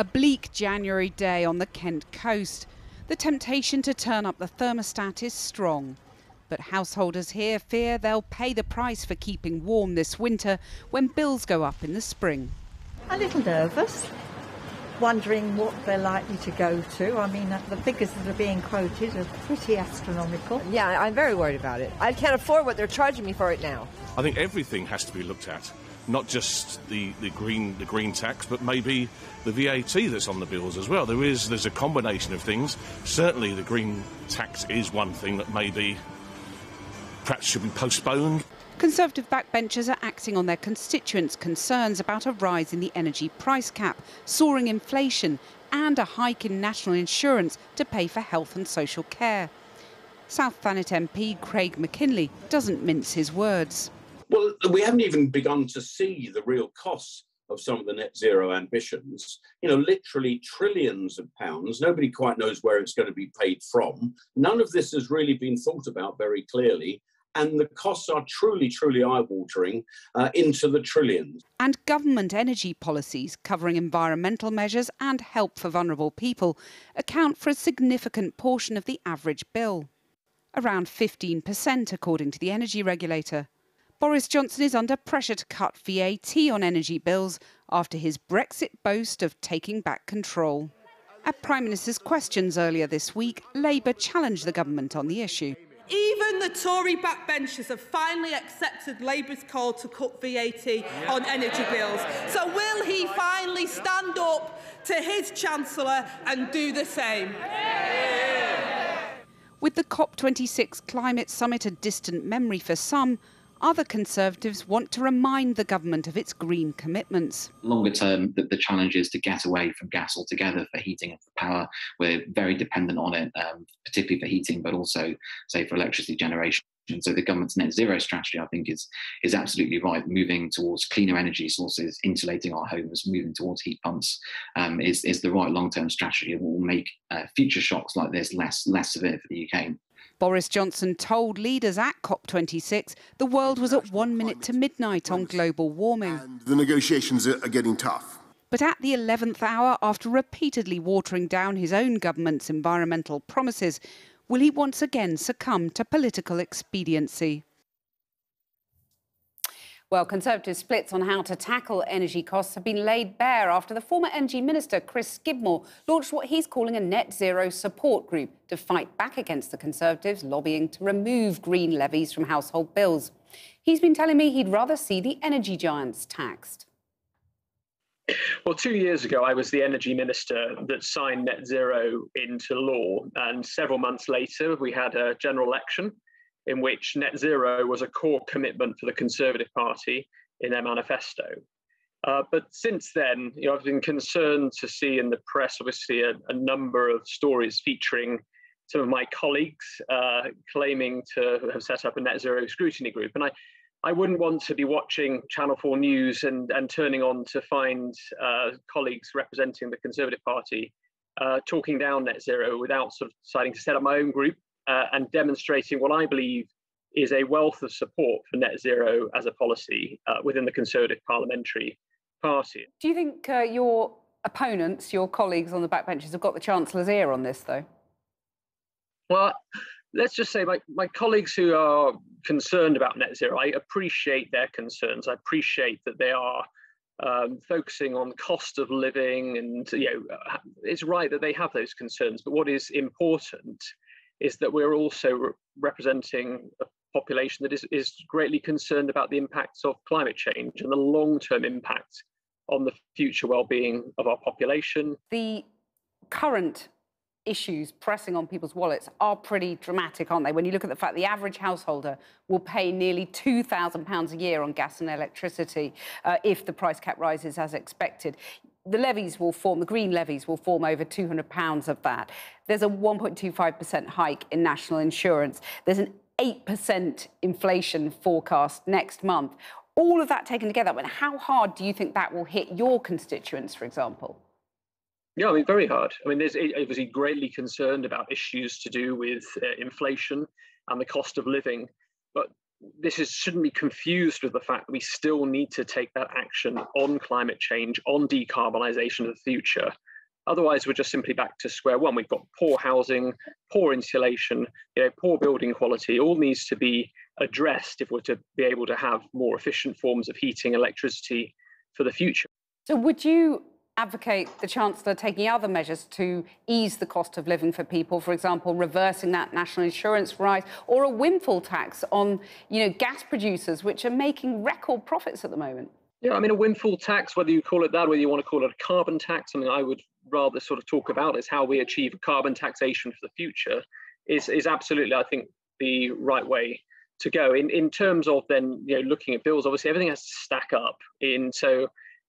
A bleak January day on the Kent coast. The temptation to turn up the thermostat is strong. But householders here fear they'll pay the price for keeping warm this winter when bills go up in the spring. A little nervous, wondering what they're likely to go to. I mean, the figures that are being quoted are pretty astronomical. Yeah, I'm very worried about it. I can't afford what they're charging me for it now. I think everything has to be looked at, not just the green tax, but maybe the VAT that's on the bills as well. There's a combination of things. Certainly the green tax is one thing that maybe perhaps should be postponed. Conservative backbenchers are acting on their constituents' concerns about a rise in the energy price cap, soaring inflation and a hike in national insurance to pay for health and social care. South Thanet MP Craig McKinley doesn't mince his words. Well, we haven't even begun to see the real costs of some of the net zero ambitions. You know, literally trillions of pounds. Nobody quite knows where it's going to be paid from. None of this has really been thought about very clearly. And the costs are truly, truly eye-watering, into the trillions. And government energy policies covering environmental measures and help for vulnerable people account for a significant portion of the average bill. Around 15%, according to the energy regulator. Boris Johnson is under pressure to cut VAT on energy bills after his Brexit boast of taking back control. At Prime Minister's questions earlier this week, Labour challenged the government on the issue. Even the Tory backbenchers have finally accepted Labour's call to cut VAT on energy bills. So will he finally stand up to his Chancellor and do the same? With the COP26 climate summit a distant memory for some, other Conservatives want to remind the government of its green commitments. Longer term, the challenge is to get away from gas altogether for heating and for power. We're very dependent on it, particularly for heating, but also, say, for electricity generation. And so the government's net zero strategy, I think, is absolutely right. Moving towards cleaner energy sources, insulating our homes, moving towards heat pumps is the right long-term strategy. It will make future shocks like this less severe for the UK. Boris Johnson told leaders at COP26 the world was at 1 minute to midnight on global warming. And the negotiations are getting tough. But at the 11th hour, after repeatedly watering down his own government's environmental promises, will he once again succumb to political expediency? Well, Conservative splits on how to tackle energy costs have been laid bare after the former energy minister, Chris Skidmore, launched what he's calling a net zero support group to fight back against the Conservatives lobbying to remove green levies from household bills. He's been telling me he'd rather see the energy giants taxed. Well, 2 years ago, I was the energy minister that signed net zero into law. And several months later, we had a general election in which net zero was a core commitment for the Conservative Party in their manifesto. But since then, you know, I've been concerned to see in the press, obviously, a number of stories featuring some of my colleagues claiming to have set up a net zero scrutiny group. And I wouldn't want to be watching Channel 4 News and turning on to find colleagues representing the Conservative Party talking down net zero without sort of deciding to set up my own group and demonstrating what I believe is a wealth of support for net zero as a policy within the Conservative Parliamentary Party. Do you think your opponents, your colleagues on the backbenches, have got the Chancellor's ear on this, though? Well, let's just say my colleagues who are concerned about net zero, I appreciate their concerns. I appreciate that they are focusing on cost of living and, you know, it's right that they have those concerns. But what is important is that we're also representing a population that is greatly concerned about the impacts of climate change and the long-term impact on the future well-being of our population. The current issues pressing on people's wallets are pretty dramatic, aren't they? When you look at the fact the average householder will pay nearly £2,000 a year on gas and electricity if the price cap rises as expected. The levies will form, the green levies will form over £200 of that. There's a 1.25% hike in national insurance. There's an 8% inflation forecast next month. All of that taken together, I mean, how hard do you think that will hit your constituents, for example? Yeah, I mean, very hard. I mean, there's obviously greatly concerned about issues to do with inflation and the cost of living. But shouldn't be confused with the fact that we still need to take that action on climate change, on decarbonisation of the future, Otherwise, we're just simply back to square one. We've got poor housing, poor insulation, poor building quality. All needs to be addressed if we're to be able to have more efficient forms of heating, electricity for the future. So would you advocate the Chancellor taking other measures to ease the cost of living for people, for example, reversing that national insurance rise or a windfall tax on, gas producers, which are making record profits at the moment? Yeah, I mean, a windfall tax, whether you call it that, whether you want to call it a carbon tax, something I would rather sort of talk about is how we achieve carbon taxation for the future, is absolutely, I think, the right way to go. In terms of then, looking at bills, obviously everything has to stack up.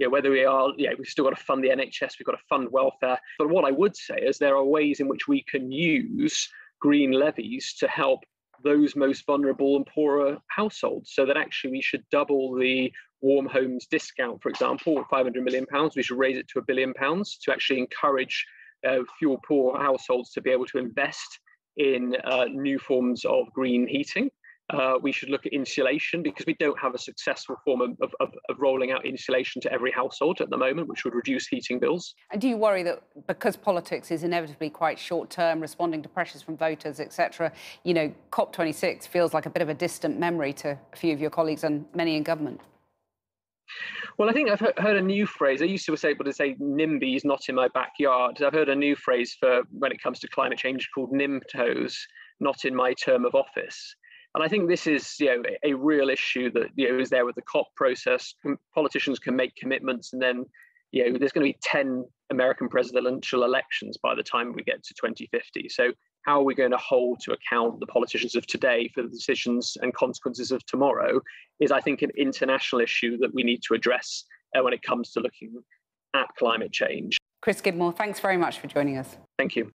Whether we are, we've still got to fund the NHS, we've got to fund welfare. But what I would say is there are ways in which we can use green levies to help those most vulnerable and poorer households, so that actually we should double the warm homes discount, for example, £500 million. We should raise it to £1 billion to actually encourage fuel poor households to be able to invest in new forms of green heating. We should look at insulation, because we don't have a successful form of rolling out insulation to every household at the moment, which would reduce heating bills. And do you worry that because politics is inevitably quite short-term, responding to pressures from voters, etc., COP26 feels like a bit of a distant memory to a few of your colleagues and many in government? Well, I think I've heard a new phrase. I used to be able to say NIMBY is not in my backyard. I've heard a new phrase for when it comes to climate change called NIMTOs, not in my term of office. And I think this is, a real issue that, is there with the COP process. Politicians can make commitments, and then, there's going to be 10 American presidential elections by the time we get to 2050. So how are we going to hold to account the politicians of today for the decisions and consequences of tomorrow is, I think, an international issue that we need to address when it comes to looking at climate change. Chris Skidmore, thanks very much for joining us. Thank you.